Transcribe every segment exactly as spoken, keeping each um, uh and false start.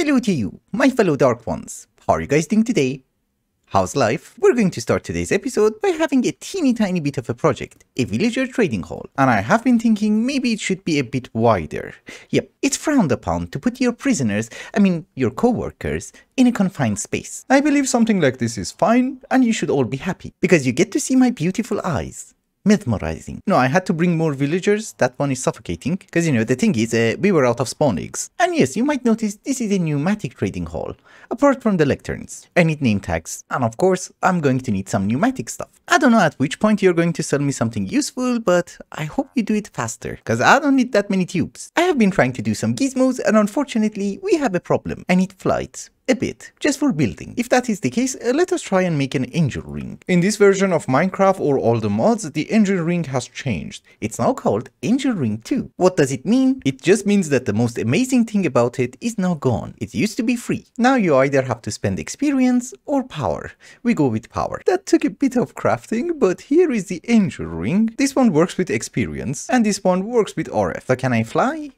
Hello to you, my fellow Dark Ones. How are you guys doing today? How's life? We're going to start today's episode by having a teeny tiny bit of a project, a villager trading hall, and I have been thinking maybe it should be a bit wider. Yep, it's frowned upon to put your prisoners, I mean your co-workers, in a confined space. I believe something like this is fine, and you should all be happy, because you get to see my beautiful eyes. Mesmerizing. No, I had to bring more villagers, that one is suffocating, because you know the thing is, uh, we were out of spawn eggs. And yes, you might notice this is a pneumatic trading hall, apart from the lecterns. I need name tags, and of course, I'm going to need some pneumatic stuff. I don't know at which point you're going to sell me something useful, but I hope you do it faster, because I don't need that many tubes. I have been trying to do some gizmos, and unfortunately, we have a problem. I need flights. A bit, just for building. If that is the case, uh, let us try and make an Angel Ring. In this version of Minecraft or all the mods, the Angel Ring has changed. It's now called Angel Ring two. What does it mean? It just means that the most amazing thing about it is now gone. It used to be free. Now you either have to spend experience or power. We go with power. That took a bit of crafting, but here is the Angel Ring. This one works with experience, and this one works with R F. So can I fly?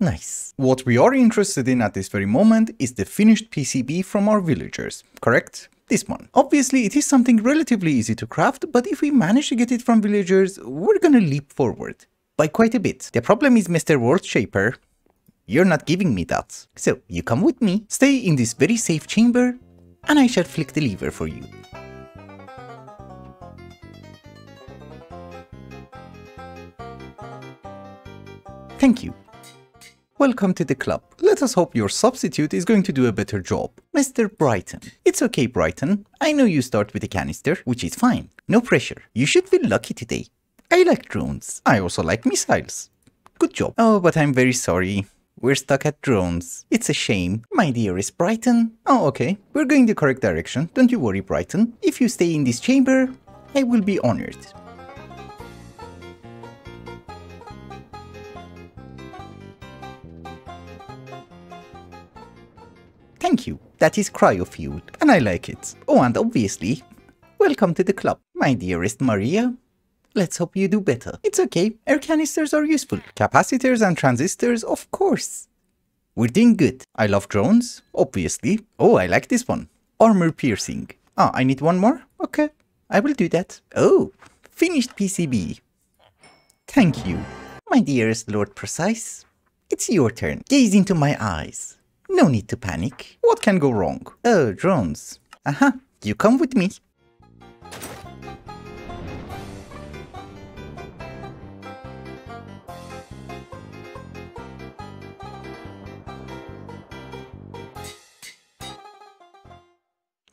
Nice. What we are interested in at this very moment is the finished P C B from our villagers, correct? This one. Obviously, it is something relatively easy to craft, but if we manage to get it from villagers, we're gonna leap forward. By quite a bit. The problem is, Mister World Shaper, you're not giving me that. So, you come with me, stay in this very safe chamber, and I shall flick the lever for you. Thank you. Welcome to the club. Let us hope your substitute is going to do a better job. Mister Brighton. It's okay, Brighton. I know you start with a canister, which is fine. No pressure. You should feel lucky today. I like drones. I also like missiles. Good job. Oh, but I'm very sorry. We're stuck at drones. It's a shame. My dearest Brighton. Oh, okay. We're going the correct direction. Don't you worry, Brighton. If you stay in this chamber, I will be honored. Thank you. That is cryofuel, and I like it. Oh, and obviously, welcome to the club. My dearest Maria, let's hope you do better. It's okay, air canisters are useful. Capacitors and transistors, of course. We're doing good. I love drones, obviously. Oh, I like this one. Armor piercing. Ah, I need one more? Okay, I will do that. Oh, finished P C B. Thank you. My dearest Lord Precise, it's your turn. Gaze into my eyes. No need to panic. What can go wrong? Oh, drones. Aha, you come with me.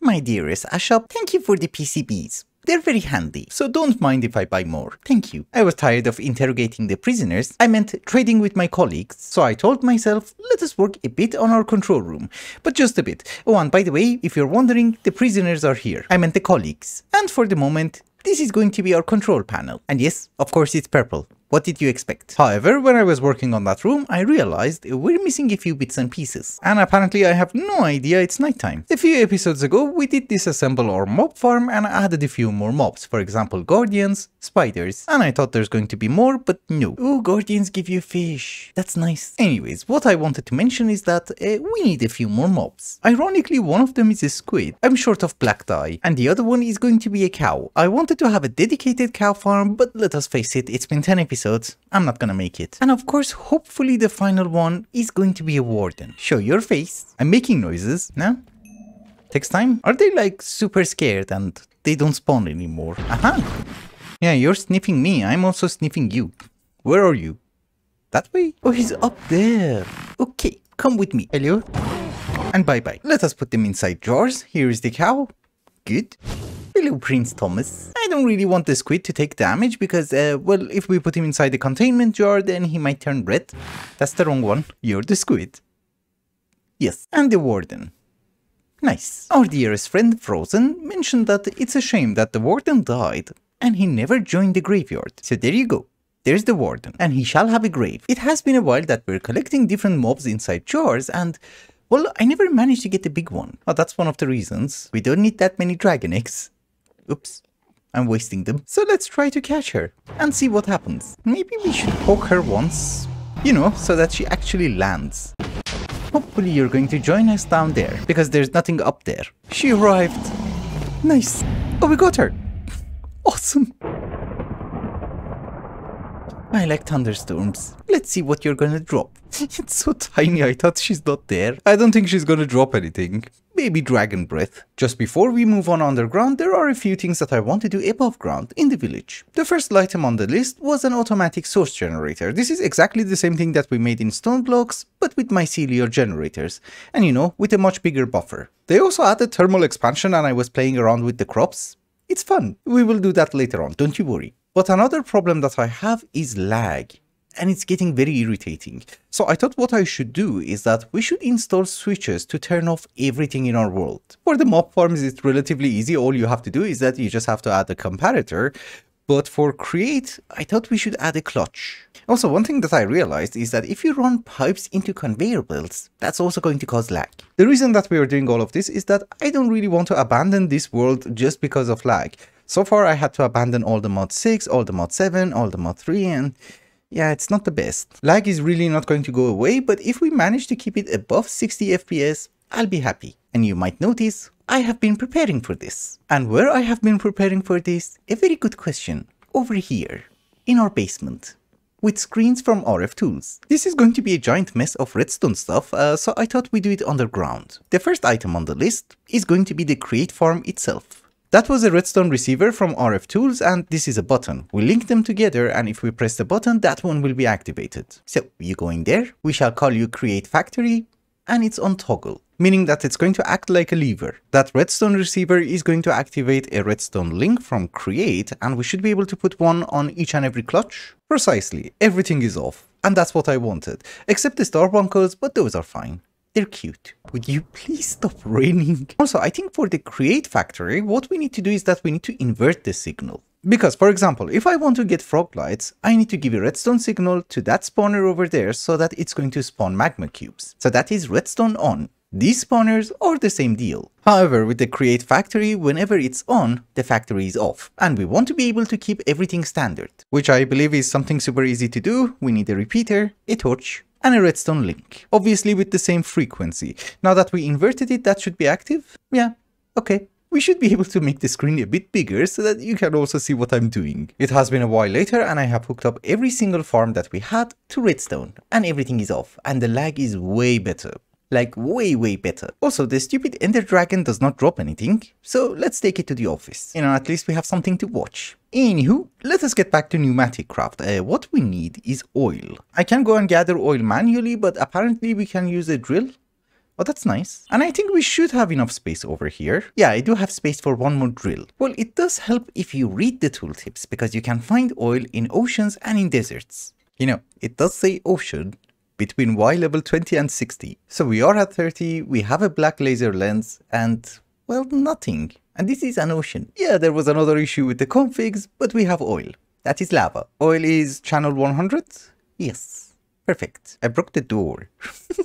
My dearest Ashop, thank you for the P C Bs. They're very handy, so don't mind if I buy more. Thank you. I was tired of interrogating the prisoners. I meant trading with my colleagues, so I told myself, let us work a bit on our control room, but just a bit. Oh, and by the way, if you're wondering, the prisoners are here. I meant the colleagues. And for the moment, this is going to be our control panel. And yes, of course it's purple. What did you expect? However, when I was working on that room, I realized we're missing a few bits and pieces. And apparently I have no idea it's nighttime. A few episodes ago, we did disassemble our mob farm and added a few more mobs. For example, guardians, spiders. And I thought there's going to be more, but no. Ooh, guardians give you fish. That's nice. Anyways, what I wanted to mention is that uh, we need a few more mobs. Ironically, one of them is a squid. I'm short of black dye. And the other one is going to be a cow. I wanted to have a dedicated cow farm, but let us face it, it's been ten episodes. I'm not gonna make it. And of course, hopefully the final one is going to be a warden. Show your face. I'm making noises now. Takes time. Are they like super scared and they don't spawn anymore? Aha! Yeah, you're sniffing me. I'm also sniffing you. Where are you? That way? Oh, he's up there. Okay, come with me. Hello. And bye-bye. Let us put them inside jars. Here is the cow. Good. Hello, Prince Thomas. I don't really want the squid to take damage because, uh, well, if we put him inside the containment jar, then he might turn red. That's the wrong one. You're the squid. Yes, and the warden. Nice. Our dearest friend, Frozen, mentioned that it's a shame that the warden died and he never joined the graveyard. So there you go. There's the warden, and he shall have a grave. It has been a while that we're collecting different mobs inside jars and... well, I never managed to get the big one. Oh, that's one of the reasons. We don't need that many dragon eggs. Oops, I'm wasting them. So let's try to catch her and see what happens. Maybe we should poke her once, you know, so that she actually lands. Hopefully you're going to join us down there, because there's nothing up there. She arrived. Nice. Oh, we got her. Awesome. I like thunderstorms. Let's see what you're gonna drop. It's so tiny, I thought she's not there. I don't think she's gonna drop anything. Maybe dragon breath. Just before we move on underground, there are a few things that I want to do above ground in the village. The first item on the list was an automatic source generator. This is exactly the same thing that we made in stone blocks, but with mycelial generators. And you know, with a much bigger buffer. They also added thermal expansion and I was playing around with the crops. It's fun. We will do that later on, don't you worry. But another problem that I have is lag, and it's getting very irritating. So I thought what I should do is that we should install switches to turn off everything in our world. For the mob farms, it's relatively easy. All you have to do is that you just have to add a comparator. But for create, I thought we should add a clutch. Also, one thing that I realized is that if you run pipes into conveyor belts, that's also going to cause lag. The reason that we are doing all of this is that I don't really want to abandon this world just because of lag. So far, I had to abandon all the mod six, all the mod seven, all the mod three, and yeah, it's not the best. Lag is really not going to go away, but if we manage to keep it above sixty F P S, I'll be happy. And you might notice, I have been preparing for this. And where I have been preparing for this, a very good question, over here, in our basement, with screens from R F Tools. This is going to be a giant mess of redstone stuff, uh, so I thought we'd do it underground. The first item on the list is going to be the create farm itself. That was a redstone receiver from R F Tools, and this is a button. We link them together, and if we press the button, that one will be activated. So you go in there, we shall call you create factory, and it's on toggle, meaning that it's going to act like a lever. That redstone receiver is going to activate a redstone link from create, and we should be able to put one on each and every clutch. Precisely, everything is off, and that's what I wanted, except the star bunkers, but those are fine. They're cute. Would you please stop raining? Also, I think for the create factory, what we need to do is that we need to invert the signal. Because, for example, if I want to get frog lights, I need to give a redstone signal to that spawner over there so that it's going to spawn magma cubes. So that is redstone on. These spawners are the same deal. However, with the create factory, whenever it's on, the factory is off. And we want to be able to keep everything standard, which I believe is something super easy to do. We need a repeater, a torch, and a redstone link, obviously with the same frequency. Now that we inverted it, that should be active. Yeah, okay. We should be able to make the screen a bit bigger so that you can also see what I'm doing. It has been a while later, and I have hooked up every single farm that we had to redstone, and everything is off, and the lag is way better. Like way, way better. Also, the stupid Ender Dragon does not drop anything, so let's take it to the office. You know, at least we have something to watch. Anywho, let us get back to Pneumaticraft. Uh, what we need is oil. I can go and gather oil manually, but apparently we can use a drill. Oh, that's nice. And I think we should have enough space over here. Yeah, I do have space for one more drill. Well, it does help if you read the tooltips, because you can find oil in oceans and in deserts. You know, it does say ocean. Between Y level twenty and sixty. So we are at thirty, we have a black laser lens, and, well, nothing. And this is an ocean. Yeah, there was another issue with the configs, but we have oil. That is lava. Oil is channel one hundred? Yes. Perfect. I broke the door.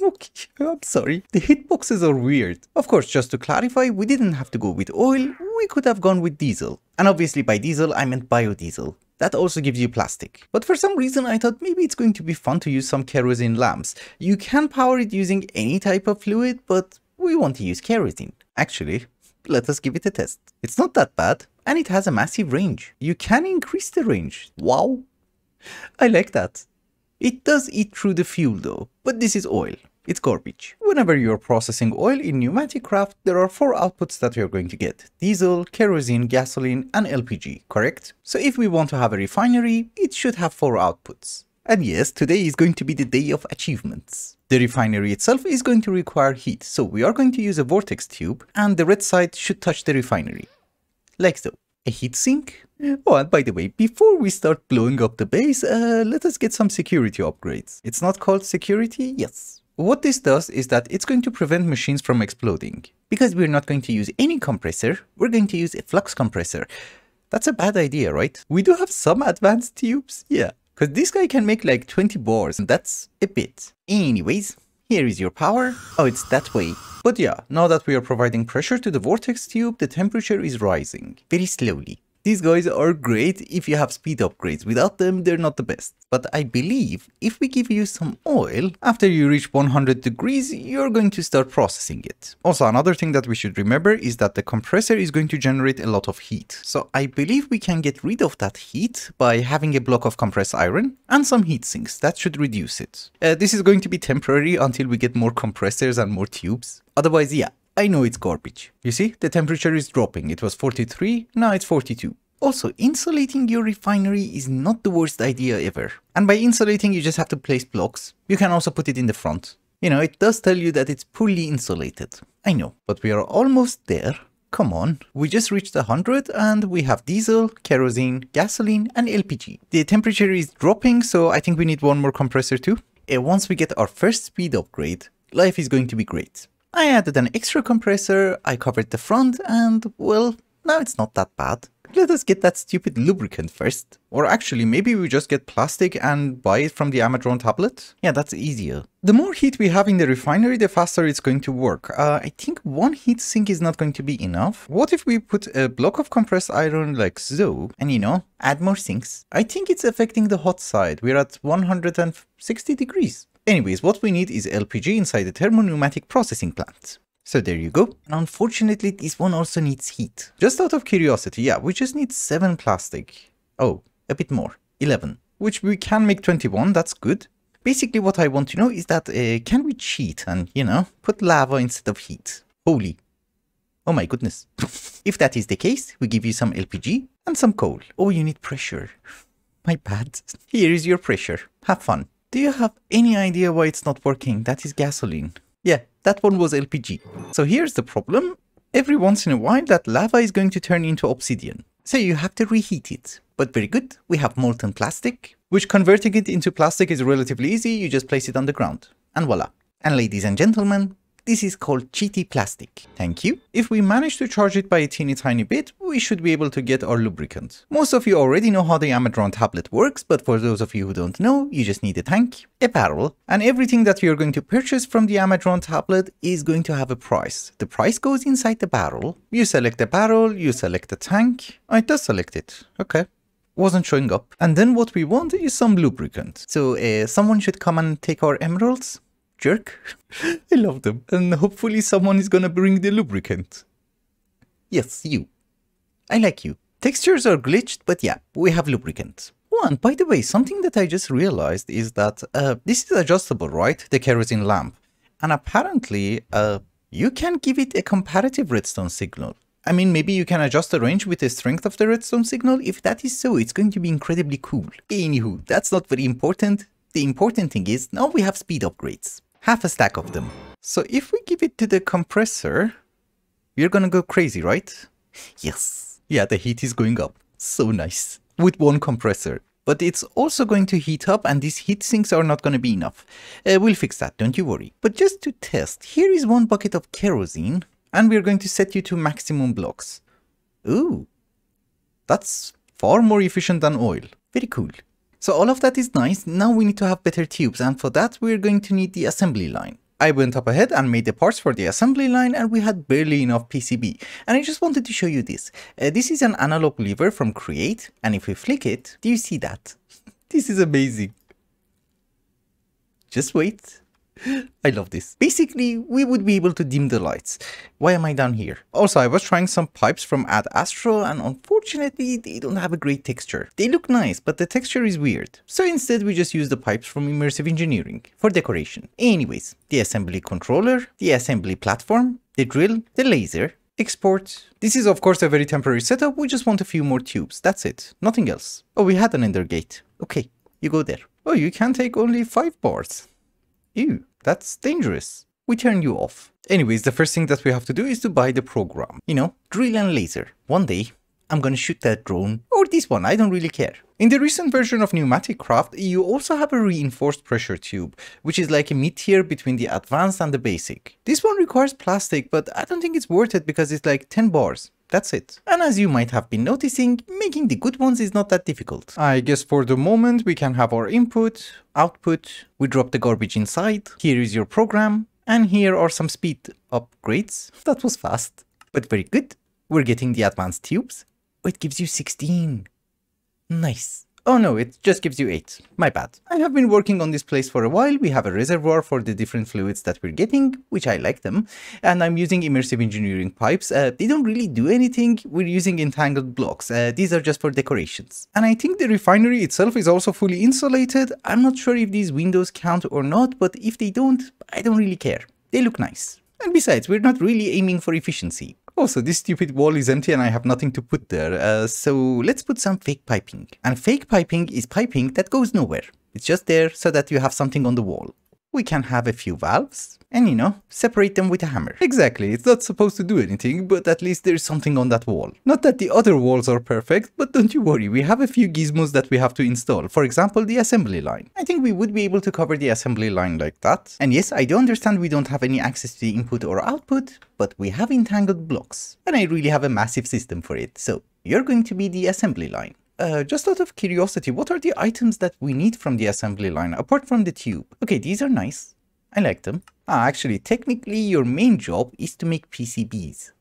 Okay, I'm sorry. The hitboxes are weird. Of course, just to clarify, we didn't have to go with oil, we could have gone with diesel. And obviously by diesel, I meant biodiesel. That also gives you plastic. But for some reason, I thought maybe it's going to be fun to use some kerosene lamps. You can power it using any type of fluid, but we want to use kerosene. Actually, let us give it a test. It's not that bad, and it has a massive range. You can increase the range. Wow. I like that. It does eat through the fuel though, but this is oil. It's garbage. Whenever you're processing oil in Pneumaticraft, there are four outputs that you're going to get. Diesel, kerosene, gasoline, and L P G, correct? So if we want to have a refinery, it should have four outputs. And yes, today is going to be the day of achievements. The refinery itself is going to require heat, so we are going to use a vortex tube, and the red side should touch the refinery. Like so. A heat sink? Oh, and by the way, before we start blowing up the base, uh, let us get some security upgrades. It's not called security? Yes. What this does is that it's going to prevent machines from exploding. Because we're not going to use any compressor, we're going to use a flux compressor. That's a bad idea, right? We do have some advanced tubes, yeah. Because this guy can make like twenty bars, and that's a bit. Anyways, here is your power. Oh, it's that way. But yeah, now that we are providing pressure to the vortex tube, the temperature is rising. Very slowly. These guys are great if you have speed upgrades. Without them, they're not the best. But I believe if we give you some oil, after you reach one hundred degrees, you're going to start processing it. Also, another thing that we should remember is that the compressor is going to generate a lot of heat. So I believe we can get rid of that heat by having a block of compressed iron and some heat sinks. That should reduce it. Uh, this is going to be temporary until we get more compressors and more tubes. Otherwise, yeah, I know it's garbage. You see, the temperature is dropping. It was forty-three, now it's forty-two. Also, insulating your refinery is not the worst idea ever. And by insulating, you just have to place blocks. You can also put it in the front. You know, it does tell you that it's fully insulated. I know, but we are almost there. Come on, we just reached one hundred and we have diesel, kerosene, gasoline and L P G. The temperature is dropping, so I think we need one more compressor too. And once we get our first speed upgrade, life is going to be great. I added an extra compressor, I covered the front, and well, now it's not that bad. Let us get that stupid lubricant first. Or actually, maybe we just get plastic and buy it from the Amadron tablet? Yeah, that's easier. The more heat we have in the refinery, the faster it's going to work. Uh, I think one heat sink is not going to be enough. What if we put a block of compressed iron like so, and you know, add more sinks? I think it's affecting the hot side. We're at one hundred sixty degrees. Anyways, what we need is L P G inside the Thermo Pneumatic Processing Plant. So there you go. And unfortunately, this one also needs heat. Just out of curiosity, yeah, we just need seven plastic. Oh, a bit more, eleven, which we can make twenty-one, that's good. Basically what I want to know is that, uh, can we cheat and, you know, put lava instead of heat? Holy. Oh my goodness. If that is the case, we give you some L P G and some coal. Oh, you need pressure. My bad. Here is your pressure. Have fun. Do you have any idea why it's not working? That is gasoline. Yeah, that one was L P G. So here's the problem. Every once in a while, that lava is going to turn into obsidian. So you have to reheat it. But very good, we have molten plastic, which converting it into plastic is relatively easy. You just place it on the ground. And voila. And ladies and gentlemen, this is called G T Plastic. Thank you. If we manage to charge it by a teeny tiny bit, we should be able to get our lubricant. Most of you already know how the Amadron tablet works, but for those of you who don't know, you just need a tank, a barrel, and everything that you're going to purchase from the Amadron tablet is going to have a price. The price goes inside the barrel. You select the barrel, you select the tank. Oh, it does select it. Okay. Wasn't showing up. And then what we want is some lubricant. So uh, someone should come and take our emeralds. Jerk. I love them. And hopefully someone is gonna bring the lubricant. Yes, you. I like you. Textures are glitched, but yeah, we have lubricant. Oh, and by the way, something that I just realized is that uh, this is adjustable, right? The kerosene lamp. And apparently, uh, you can give it a comparative redstone signal. I mean, maybe you can adjust the range with the strength of the redstone signal. If that is so, it's going to be incredibly cool. Anywho, that's not very important. The important thing is, now we have speed upgrades. Half a stack of them. So if we give it to the compressor, you're gonna go crazy, right? Yes. Yeah, the heat is going up. So nice. With one compressor. But it's also going to heat up and these heat sinks are not gonna be enough. Uh, we'll fix that, don't you worry. But just to test, here is one bucket of kerosene and we're going to set you to maximum blocks. Ooh. That's far more efficient than oil. Very cool. So all of that is nice, now we need to have better tubes and for that we're going to need the assembly line. I went up ahead and made the parts for the assembly line and we had barely enough P C B. And I just wanted to show you this. Uh, this is an analog lever from Create and if we flick it, do you see that? This is amazing. Just wait. I love this. Basically, we would be able to dim the lights. Why am I down here? Also, I was trying some pipes from Ad Astra and unfortunately, they don't have a great texture. They look nice, but the texture is weird. So instead, we just use the pipes from Immersive Engineering for decoration. Anyways, the assembly controller, the assembly platform, the drill, the laser, export. This is of course a very temporary setup. We just want a few more tubes. That's it. Nothing else. Oh, we had an ender gate. Okay, you go there. Oh, you can take only five bars. Ew, that's dangerous. We turn you off. Anyways, the first thing that we have to do is to buy the program. You know, drill and laser. One day, I'm gonna shoot that drone. Or this one, I don't really care. In the recent version of Pneumaticraft, you also have a reinforced pressure tube, which is like a mid-tier between the advanced and the basic. This one requires plastic, but I don't think it's worth it because it's like ten bars. That's it. And as you might have been noticing, making the good ones is not that difficult. I guess for the moment we can have our input, output, we drop the garbage inside, here is your program, and here are some speed upgrades. That was fast, but very good. We're getting the advanced tubes. Oh, it gives you sixteen. Nice. Oh no, it just gives you eight. My bad. I have been working on this place for a while. We have a reservoir for the different fluids that we're getting, which I like them. And I'm using immersive engineering pipes. Uh, they don't really do anything. We're using entangled blocks. Uh, these are just for decorations. And I think the refinery itself is also fully insulated. I'm not sure if these windows count or not, but if they don't, I don't really care. They look nice. And besides, we're not really aiming for efficiency. Also, this stupid wall is empty and I have nothing to put there, uh, so let's put some fake piping. And fake piping is piping that goes nowhere. It's just there so that you have something on the wall. We can have a few valves and, you know, separate them with a hammer. Exactly, it's not supposed to do anything, but at least there's something on that wall. Not that the other walls are perfect, but don't you worry, we have a few gizmos that we have to install. For example, the assembly line. I think we would be able to cover the assembly line like that. And yes, I do understand we don't have any access to the input or output, but we have entangled blocks. And I really have a massive system for it, so you're going to be the assembly line. Uh, just out of curiosity, what are the items that we need from the assembly line, apart from the tube? Okay, these are nice. I like them. Ah, actually, technically your main job is to make P C Bs.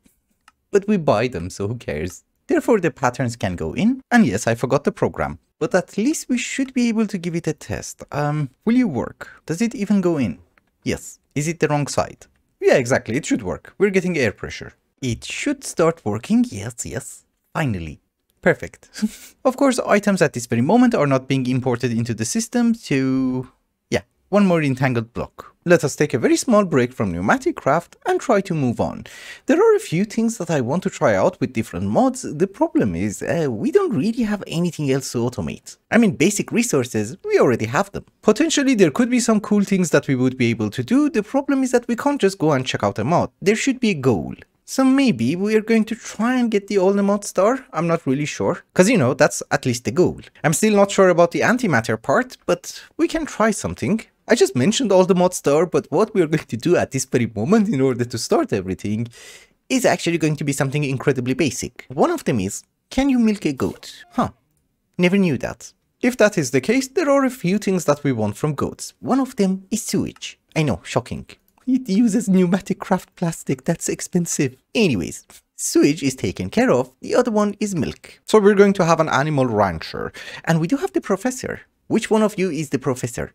But we buy them, so who cares? Therefore, the patterns can go in. And yes, I forgot the program. But at least we should be able to give it a test. Um, will you work? Does it even go in? Yes. Is it the wrong side? Yeah, exactly. It should work. We're getting air pressure. It should start working. Yes, yes. Finally. Perfect. Of course, items at this very moment are not being imported into the system, so yeah, one more entangled block. Let us take a very small break from Pneumaticraft and try to move on. There are a few things that I want to try out with different mods. The problem is, uh, we don't really have anything else to automate. I mean, basic resources, we already have them. Potentially, there could be some cool things that we would be able to do. The problem is that we can't just go and check out a mod. There should be a goal. So maybe we are going to try and get the All-the-Mod star? I'm not really sure. Because, you know, that's at least the goal. I'm still not sure about the antimatter part, but we can try something. I just mentioned All-the-Mod star, but what we are going to do at this very moment in order to start everything is actually going to be something incredibly basic. One of them is, can you milk a goat? Huh. Never knew that. If that is the case, there are a few things that we want from goats. One of them is sewage. I know, shocking. It uses Pneumaticraft plastic, that's expensive. Anyways, sewage is taken care of, the other one is milk. So we're going to have an animal rancher. And we do have the professor. Which one of you is the professor?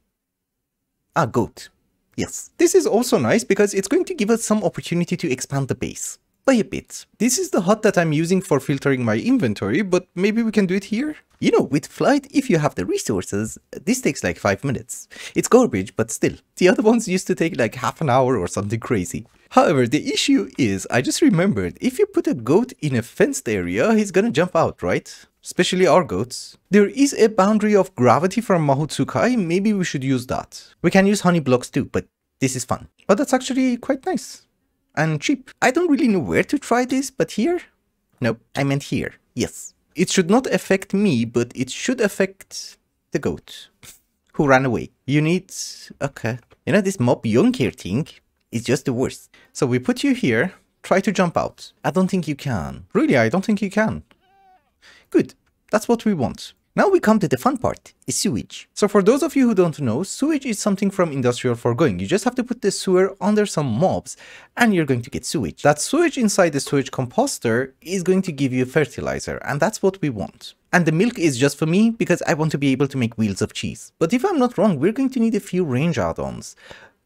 Ah, goat. Yes. This is also nice because it's going to give us some opportunity to expand the base. By a bit. This is the hut that I'm using for filtering my inventory, but maybe we can do it here? You know, with flight, if you have the resources, this takes like five minutes. It's garbage, but still. The other ones used to take like half an hour or something crazy. However, the issue is, I just remembered, if you put a goat in a fenced area, he's gonna jump out, right? Especially our goats. There is a boundary of gravity from Mahutsukai, maybe we should use that. We can use honey blocks too, but this is fun. But that's actually quite nice. And cheap. I don't really know where to try this, but here? Nope, I meant here. Yes. It should not affect me, but it should affect the goat who ran away. You need... okay. You know, this mob Junker thing is just the worst. So we put you here. Try to jump out. I don't think you can. Really, I don't think you can. Good. That's what we want. Now we come to the fun part, is sewage. So for those of you who don't know, sewage is something from Industrial Foregoing. You just have to put the sewer under some mobs and you're going to get sewage. That sewage inside the sewage composter is going to give you fertilizer, and that's what we want. And the milk is just for me because I want to be able to make wheels of cheese. But if I'm not wrong, we're going to need a few range add-ons.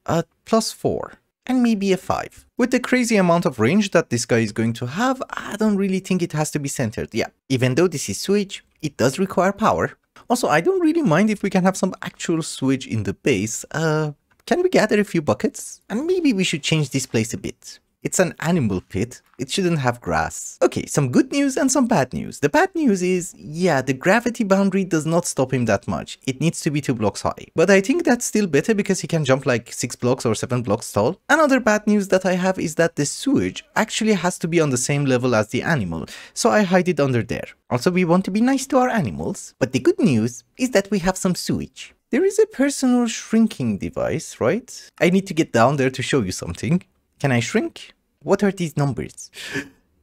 Uh, plus four. And maybe a five. With the crazy amount of range that this guy is going to have, I don't really think it has to be centered. Yeah, even though this is sewage, it does require power. Also, I don't really mind if we can have some actual sewage in the base. Uh, can we gather a few buckets? And maybe we should change this place a bit. It's an animal pit. It shouldn't have grass. Okay, some good news and some bad news. The bad news is, yeah, the gravity boundary does not stop him that much. It needs to be two blocks high. But I think that's still better because he can jump like six blocks or seven blocks tall. Another bad news that I have is that the sewage actually has to be on the same level as the animal. So I hide it under there. Also, we want to be nice to our animals. But the good news is that we have some sewage. There is a personal shrinking device, right? I need to get down there to show you something. Can I shrink? What are these numbers?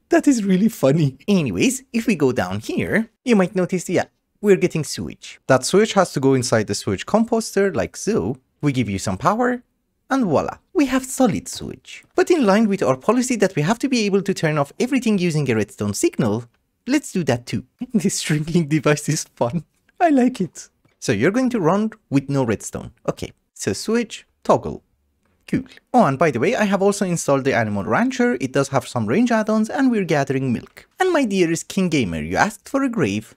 That is really funny. Anyways, if we go down here, you might notice, yeah, we're getting sewage. That sewage has to go inside the sewage composter, like so. We give you some power, and voila, we have solid sewage. But in line with our policy that we have to be able to turn off everything using a redstone signal, Let's do that too. This shrinking device is fun. I like it. So you're going to run with no redstone. Okay, so switch, toggle. Cool. Oh, and by the way, I have also installed the Animal Rancher. It does have some range add-ons and we're gathering milk. And my dearest King Gamer, you asked for a grave.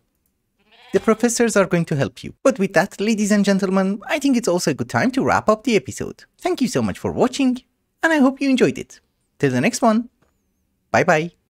The professors are going to help you. But with that, ladies and gentlemen, I think it's also a good time to wrap up the episode. Thank you so much for watching, and I hope you enjoyed it. Till the next one, bye bye.